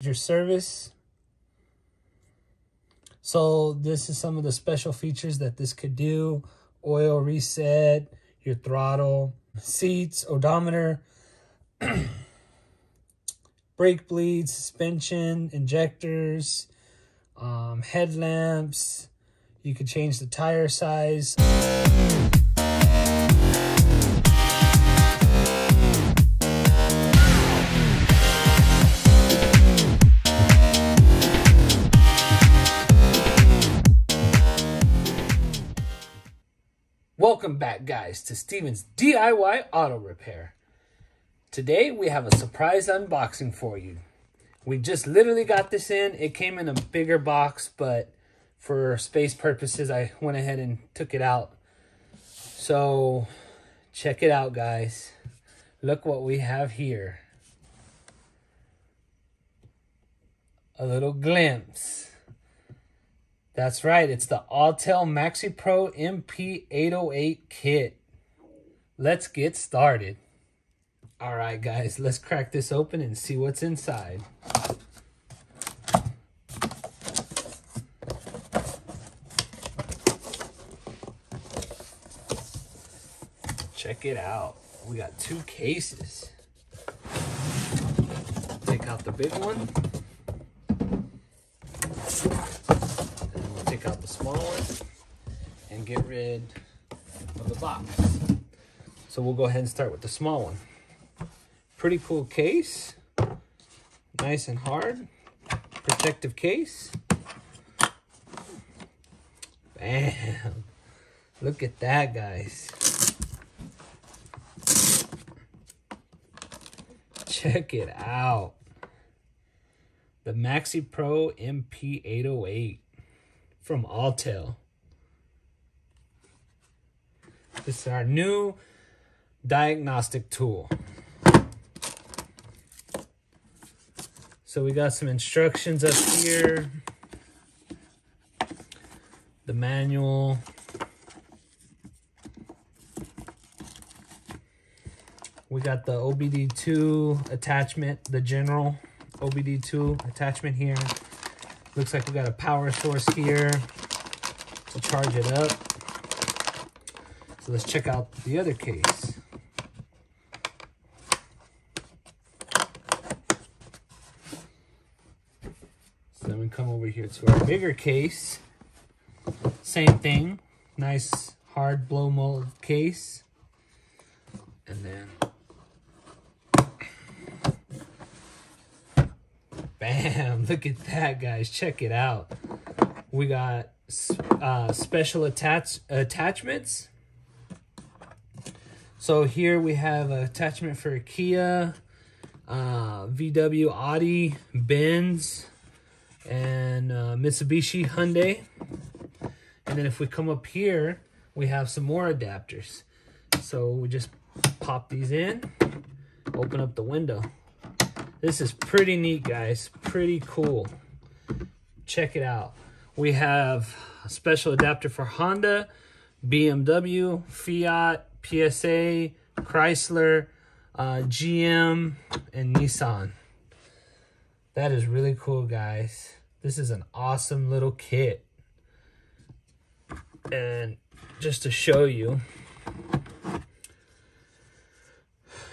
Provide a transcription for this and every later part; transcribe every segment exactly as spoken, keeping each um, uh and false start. Your service. So this is some of the special features that this could do: oil reset, your throttle, seats, odometer, brake bleeds, suspension, injectors, um, headlamps. You could change the tire size. Welcome back, guys, to Steven's D I Y Auto Repair. Today we have a surprise unboxing for you. We just literally got this in. It came in a bigger box, but for space purposes I went ahead and took it out. So check it out, guys. Look what we have here. A little glimpse. That's right, it's the Autel MaxiPRO M P eight oh eight kit. Let's get started. All right, guys, let's crack this open and see what's inside. Check it out. We got two cases. Take out the big one. Out the small one and get rid of the box. So we'll go ahead and start with the small one. Pretty cool case, nice and hard, protective case. Bam! Look at that, guys. Check it out. The MaxiPRO M P eight oh eight. From Autel. This is our new diagnostic tool. So we got some instructions up here, the manual, we got the O B D two attachment, the general O B D two attachment here. Looks like we got a power source here to charge it up. So let's check out the other case. So then we come over here to our bigger case. Same thing, nice hard blow mold case. And then bam, look at that, guys. Check it out. We got uh, special attach attachments. So here we have an attachment for Kia, uh, V W, Audi, Benz, and uh, Mitsubishi, Hyundai. And then if we come up here, we have some more adapters. So we just pop these in, open up the window. This is pretty neat, guys. Pretty cool. Check it out. We have a special adapter for Honda, B M W, Fiat, P S A, Chrysler, uh, G M, and Nissan. That is really cool, guys. This is an awesome little kit. And just to show you,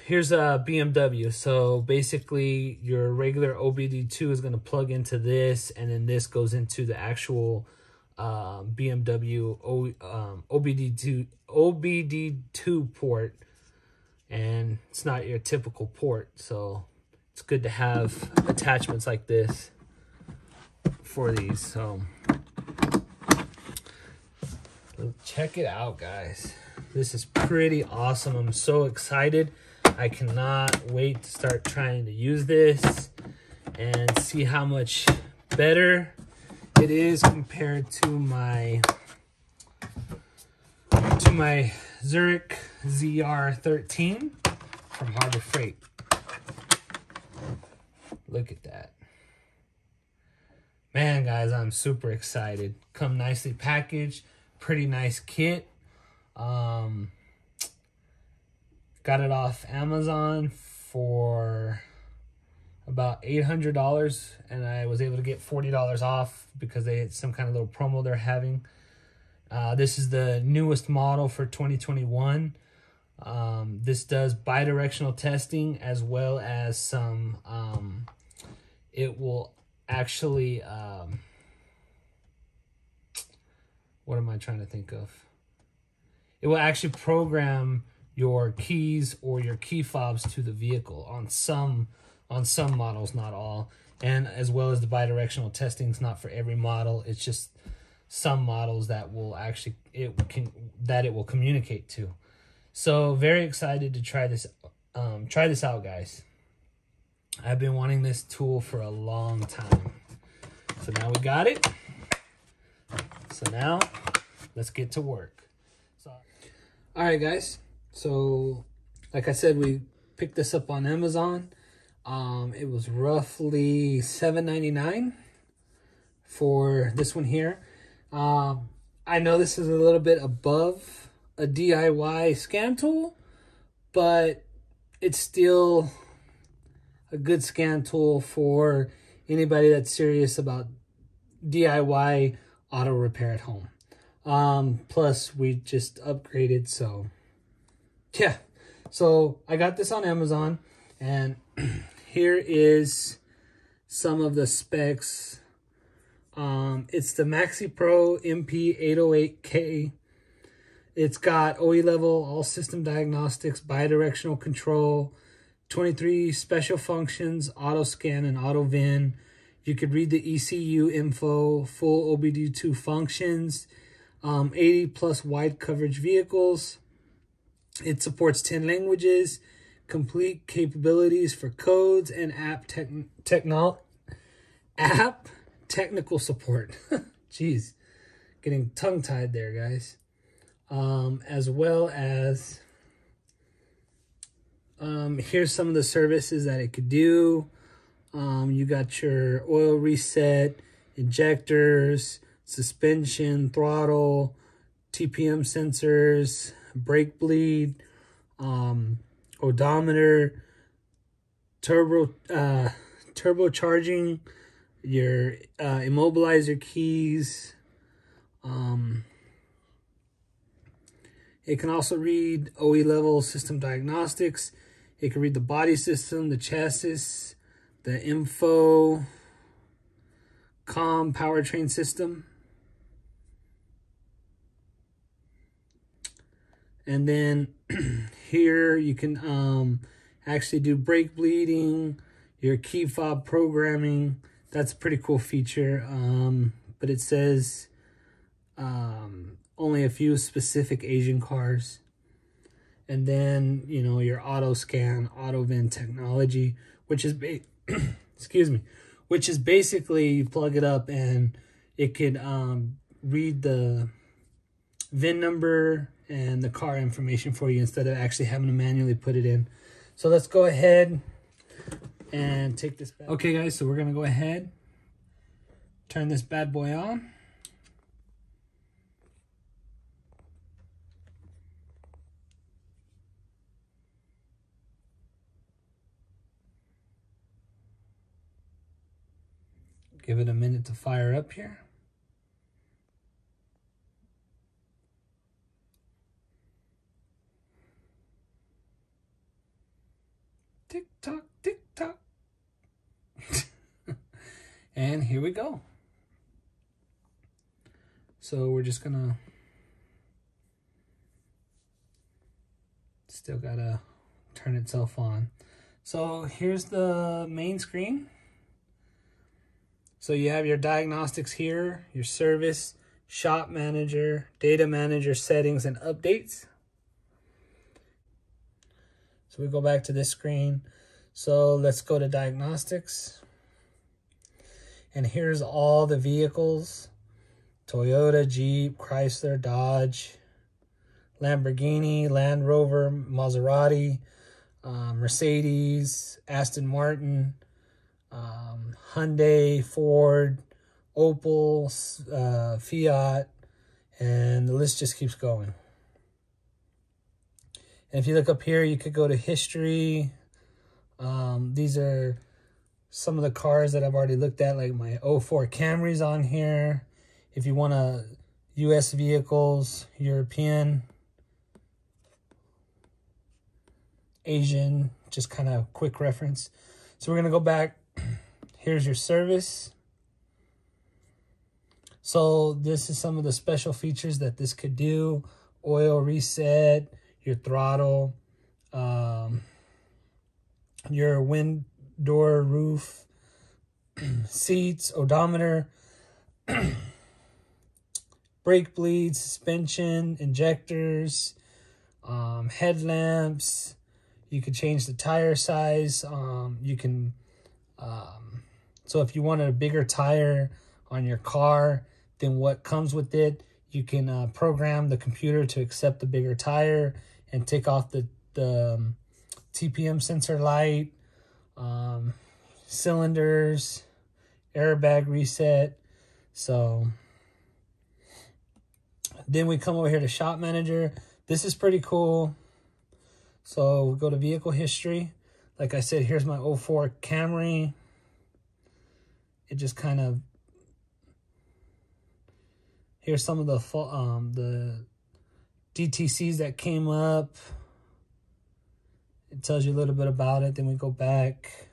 here's a B M W. So basically your regular O B D two is going to plug into this, and then this goes into the actual uh, B M W o, um, O B D two port, and it's not your typical port. So it's good to have attachments like this for these. So check it out, guys. This is pretty awesome. I'm so excited. I cannot wait to start trying to use this and see how much better it is compared to my to my Zurich Z R thirteen from Harbor Freight. Look at that. Man, guys, I'm super excited. Come nicely packaged, pretty nice kit. Um Got it off Amazon for, about eight hundred dollars, and I was able to get forty dollars off because they had some kind of little promo they're having. Uh, this is the newest model for twenty twenty-one. Um, this does bi-directional testing, as well as some, um, it will actually, um, what am I trying to think of? It will actually program your keys or your key fobs to the vehicle on some, on some models, not all. And as well as the bi-directional testing, it's not for every model. It's just some models that will actually, it can, that it will communicate to. So very excited to try this, um, try this out, guys. I've been wanting this tool for a long time. So now we got it. So now let's get to work. Sorry. All right, guys. So like I said, we picked this up on Amazon. Um, it was roughly seven ninety-nine for this one here. Um, I know this is a little bit above a D I Y scan tool, but it's still a good scan tool for anybody that's serious about D I Y auto repair at home. Um, plus, we just upgraded, so yeah. So I got this on Amazon, and here is some of the specs. Um, it's the MaxiPRO M P eight oh eight K. It's got O E level, all system diagnostics, bi-directional control, twenty-three special functions, auto scan and auto V I N. You could read the E C U info, full O B D two functions, um, eighty plus wide coverage vehicles. It supports ten languages, complete capabilities for codes and app tech technol app technical support. Jeez, getting tongue tied there, guys. Um, as well as, um, here's some of the services that it could do. Um, you got your oil reset, injectors, suspension, throttle, T P M sensors, brake bleed, um, odometer, turbo, uh, turbocharging, your, uh, immobilizer keys, um, it can also read O E level system diagnostics. It can read the body system, the chassis, the info, comm, powertrain system. And then here you can um, actually do brake bleeding, your key fob programming. That's a pretty cool feature. Um, but it says... Um, only a few specific Asian cars. And then, you know, your auto scan, auto V I N technology, which is, ba excuse me, which is basically you plug it up and it could um, read the V I N number and the car information for you instead of actually having to manually put it in. So let's go ahead and take this back. Okay, guys, so we're going to go ahead, turn this bad boy on. Give it a minute to fire up here. Tick tock, tick tock. And here we go. So we're just gonna, still gotta turn itself on. So here's the main screen. So you have your diagnostics here, your service, shop manager, data manager, settings, and updates. So we go back to this screen. So let's go to diagnostics. And here's all the vehicles, Toyota, Jeep, Chrysler, Dodge, Lamborghini, Land Rover, Maserati, um, Mercedes, Aston Martin, Um, Hyundai, Ford, Opel, uh, Fiat, and the list just keeps going. And if you look up here, you could go to history. Um, these are some of the cars that I've already looked at, like my oh four Camry's on here. If you want to U S vehicles, European, Asian, just kind of quick reference. So we're going to go back. Here's your service. So this is some of the special features that this could do. Oil reset, your throttle, um, your wind, door, roof, seats, odometer, brake bleed, suspension, injectors, um, headlamps. You could change the tire size. Um, you can, um, so if you wanted a bigger tire on your car than what comes with it, you can uh, program the computer to accept the bigger tire and take off the, the um, T P M sensor light, um, cylinders, airbag reset. So then we come over here to Shop Manager. This is pretty cool. So we go to vehicle history. Like I said, here's my oh four Camry. It just kind of, here's some of the um, the D T Cs that came up. It tells you a little bit about it. Then we go back.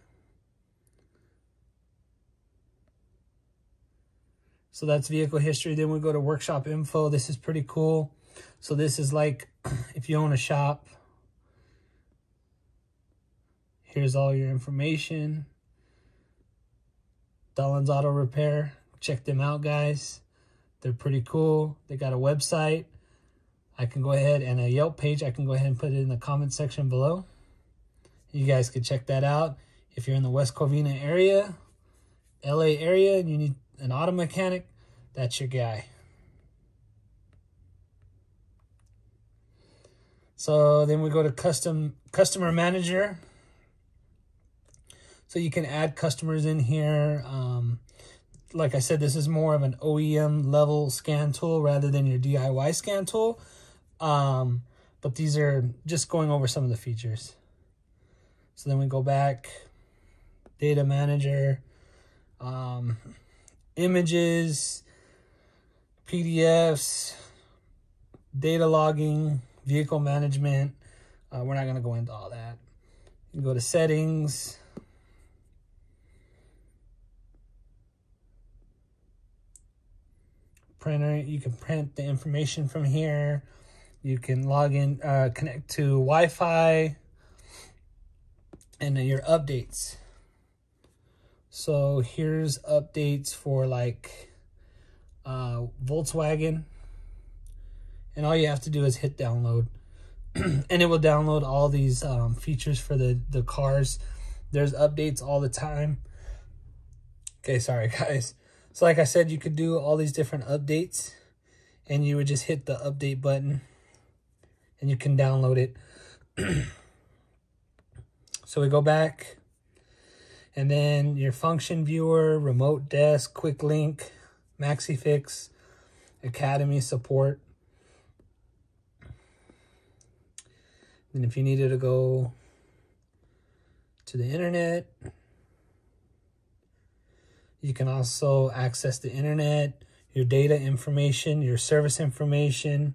So that's vehicle history. Then we go to workshop info. This is pretty cool. So this is like if you own a shop. Here's all your information. Dollens Auto Repair. Check them out, guys. They're pretty cool. They got a website. I can go ahead and a Yelp page. I can go ahead and put it in the comment section below. You guys can check that out. If you're in the West Covina area, L A area, and you need an auto mechanic, that's your guy. So then we go to custom customer manager. So you can add customers in here. Um, Like I said, this is more of an O E M level scan tool rather than your D I Y scan tool. Um, but these are just going over some of the features. So then we go back, data manager, um, images, P D Fs, data logging, vehicle management. Uh, we're not going to go into all that. You can go to settings. Printer, you can print the information from here. You can log in, uh, connect to Wi-Fi, and then your updates. So here's updates for like uh, Volkswagen, and all you have to do is hit download, and it will download all these um, features for the the cars. There's updates all the time. Okay, sorry guys. So like I said, you could do all these different updates, and you would just hit the update button and you can download it. So we go back, and then your function viewer, remote desk, quick link, MaxiFix, Academy support. And if you needed to go to the internet, you can also access the internet, your data information, your service information.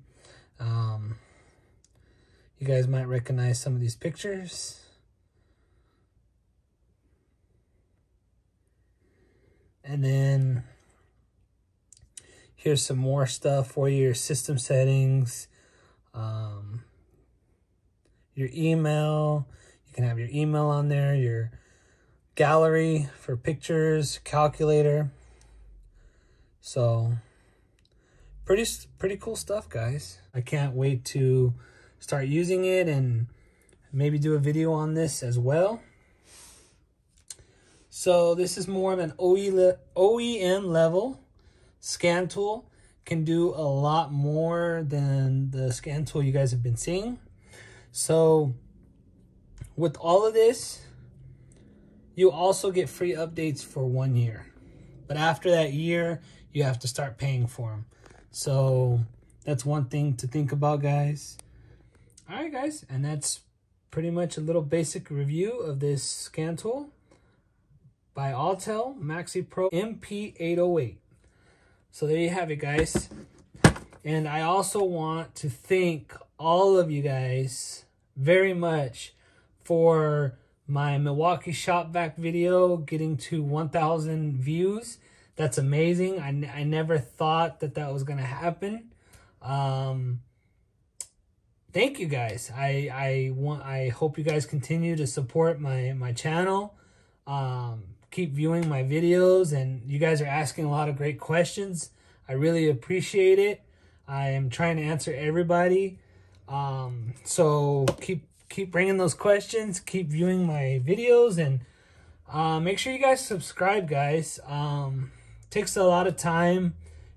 Um, you guys might recognize some of these pictures. And then here's some more stuff for your system settings, um, your email. You can have your email on there, your gallery for pictures, calculator. So pretty pretty cool stuff, guys. I can't wait to start using it and maybe do a video on this as well. So this is more of an O E M level scan tool. Can do a lot more than the scan tool you guys have been seeing. So with all of this, you also get free updates for one year. But after that year, you have to start paying for them. So that's one thing to think about, guys. All right, guys. And that's pretty much a little basic review of this scan tool. by Autel MaxiPRO M P eight oh eight. So there you have it, guys. And I also want to thank all of you guys very much for my Milwaukee shop vac video getting to one thousand views. That's amazing. I, n I never thought that that was going to happen. Um, thank you guys. I, I want, I hope you guys continue to support my, my channel. Um, keep viewing my videos, and you guys are asking a lot of great questions. I really appreciate it. I am trying to answer everybody. Um, so keep, keep bringing those questions, keep viewing my videos, and, uh, make sure you guys subscribe, guys. Um, takes a lot of time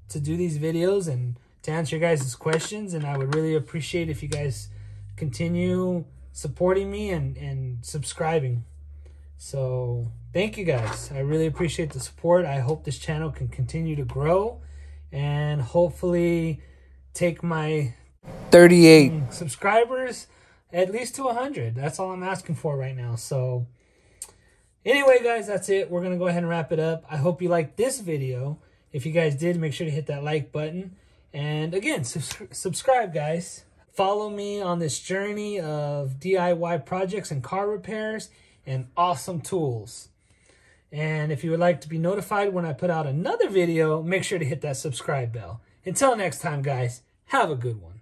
to do these videos and to answer your guys' questions, and I would really appreciate if you guys continue supporting me and, and subscribing. So thank you guys. I really appreciate the support. I hope this channel can continue to grow and hopefully take my thirty-eight subscribers at least to one hundred. That's all I'm asking for right now. So anyway, guys, that's it. We're going to go ahead and wrap it up. I hope you liked this video. If you guys did, make sure to hit that like button. And again, subscribe, guys. Follow me on this journey of D I Y projects and car repairs and awesome tools. And if you would like to be notified when I put out another video, make sure to hit that subscribe bell. Until next time, guys, have a good one.